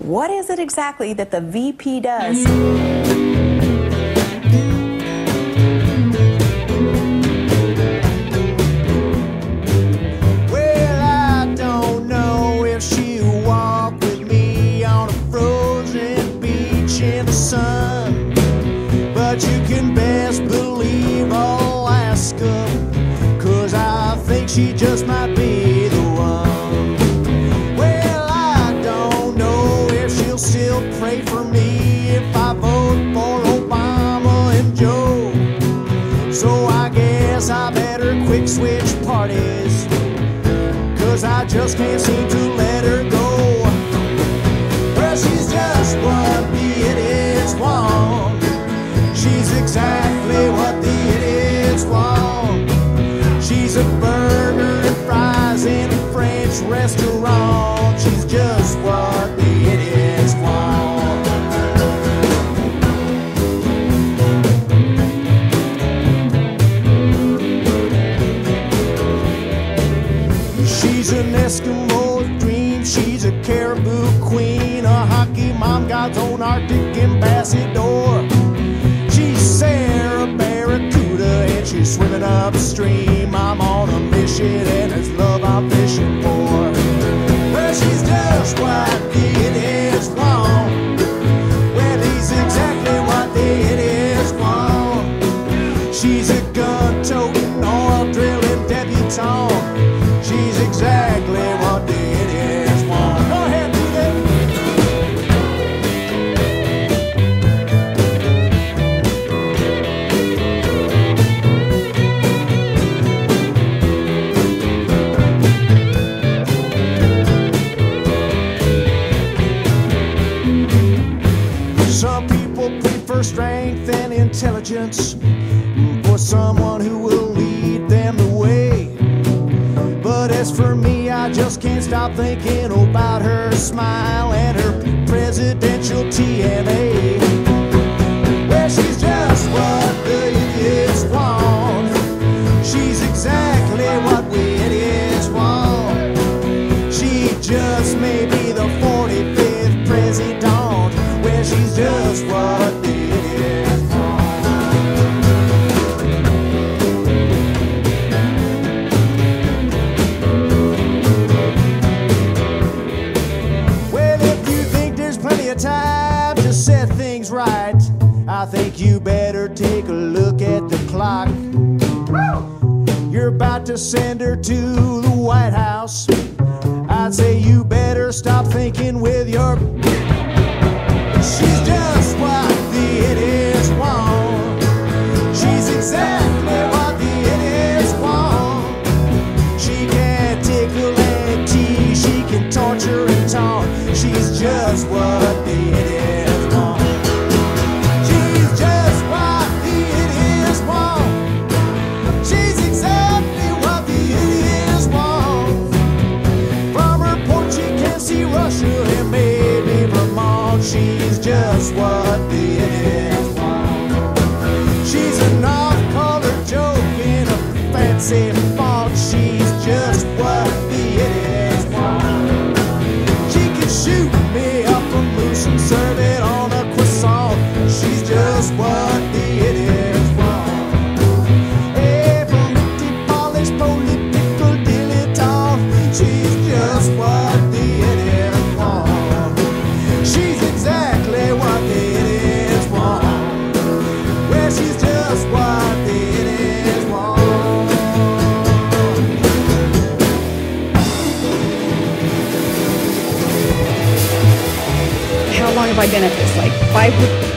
What is it exactly that the VP does? Well, I don't know if she'll walk with me on a frozen beach in the sun, but you can best believe I'll ask her, 'cause I think she just might be the one. Still pray for me if I vote for Obama and Joe. So I guess I better quick switch parties, 'cause I just can't seem to let her go. Well, she's just what the idiots want. She's exactly what the idiots want. She's a burger and fries in a French restaurant. She's just what the She's an Eskimo's dream, she's a caribou queen, a hockey mom, God's own Arctic ambassador. She's Sarah Barracuda and she's swimming upstream. I'm on a mission and it's love I'm fishing for. Well, she's just what the idiots want. Well, he's exactly what the idiots want. She's a gun-toting, oil-drilling debutante. She's exactly what the idiots want. Go ahead, do them. Some people prefer strength and intelligence for someone who will lead them the way. But as for me, I just can't stop thinking about her smile and her presidential TNA. Well, she's just what the idiots want. She's exactly what we idiots want. She just may be the 45th president. Well, she's just what the idiots want. Right, I think you better take a look at the clock. You're about to send her to the White House. I'd say you better stop thinking with your... She's just what the idiots want. She's exactly what the idiots want. She can tickle and tease, she can torture and taunt. She's just what the idiots want. She's just what the idiots want. She's an off-color joke in a fancy font. She's just what the idiots want. She can shoot me up a moose and serve it on a croissant. She's just what the idiots want. Hey, pretty polished political dilettante. She's just what the idiots want. She's exactly what the idiots want. Well, she's just what the idiots want. How long have I been at this? Like 5 weeks?